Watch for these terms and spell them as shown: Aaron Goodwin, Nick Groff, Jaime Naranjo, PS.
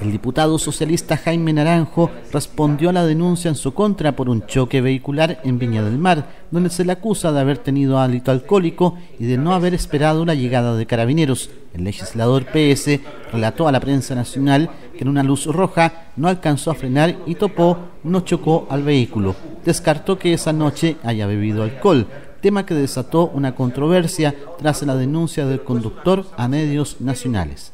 El diputado socialista Jaime Naranjo respondió a la denuncia en su contra por un choque vehicular en Viña del Mar, donde se le acusa de haber tenido hálito alcohólico y de no haber esperado la llegada de carabineros. El legislador PS relató a la prensa nacional que en una luz roja no alcanzó a frenar y topó, no chocó al vehículo. Descartó que esa noche haya bebido alcohol, tema que desató una controversia tras la denuncia del conductor a medios nacionales.